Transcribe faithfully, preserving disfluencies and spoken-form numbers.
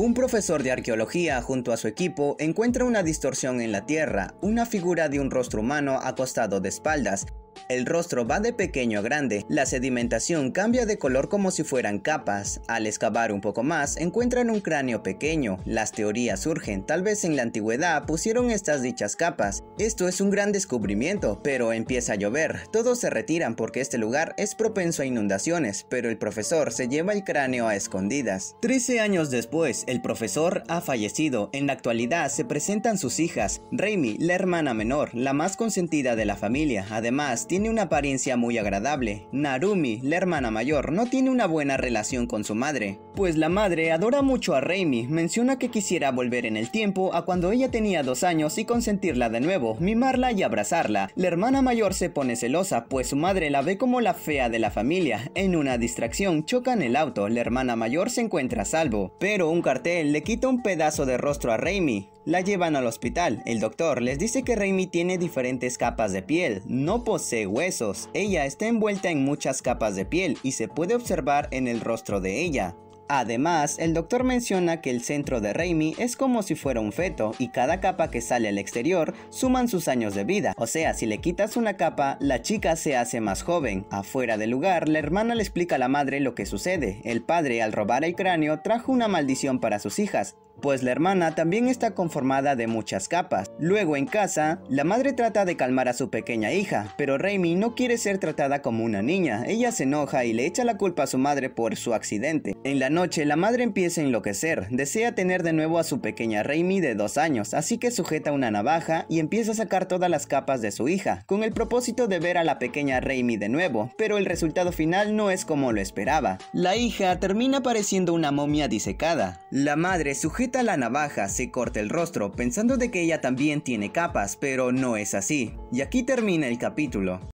Un profesor de arqueología junto a su equipo encuentra una distorsión en la tierra, una figura de un rostro humano acostado de espaldas. El rostro va de pequeño a grande, la sedimentación cambia de color como si fueran capas. Al excavar un poco más, encuentran un cráneo pequeño. Las teorías surgen, tal vez en la antigüedad pusieron estas dichas capas. Esto es un gran descubrimiento, pero empieza a llover. Todos se retiran porque este lugar es propenso a inundaciones, pero el profesor se lleva el cráneo a escondidas. Trece años después, el profesor ha fallecido. En la actualidad se presentan sus hijas, Raimi, la hermana menor, la más consentida de la familia. Además, tiene una apariencia muy agradable. Narumi, la hermana mayor, no tiene una buena relación con su madre, pues la madre adora mucho a Raimi. Menciona que quisiera volver en el tiempo a cuando ella tenía dos años y consentirla de nuevo, mimarla y abrazarla. La hermana mayor se pone celosa, pues su madre la ve como la fea de la familia. En una distracción chocan el auto, la hermana mayor se encuentra a salvo, pero un cartel le quita un pedazo de rostro a Raimi. La llevan al hospital, el doctor les dice que Raimi tiene diferentes capas de piel, no posee huesos, ella está envuelta en muchas capas de piel y se puede observar en el rostro de ella. Además, el doctor menciona que el centro de Raimi es como si fuera un feto y cada capa que sale al exterior suman sus años de vida. O sea, si le quitas una capa, la chica se hace más joven. Afuera del lugar, la hermana le explica a la madre lo que sucede. El padre, al robar el cráneo, trajo una maldición para sus hijas, pues la hermana también está conformada de muchas capas. Luego en casa, la madre trata de calmar a su pequeña hija, pero Raimi no quiere ser tratada como una niña. Ella se enoja y le echa la culpa a su madre por su accidente. En la noche, la madre empieza a enloquecer, desea tener de nuevo a su pequeña Raimi de dos años, así que sujeta una navaja y empieza a sacar todas las capas de su hija, con el propósito de ver a la pequeña Raimi de nuevo, pero el resultado final no es como lo esperaba. La hija termina pareciendo una momia disecada. La madre sujeta la navaja, se corta el rostro pensando de que ella también tiene capas, pero no es así. Y aquí termina el capítulo.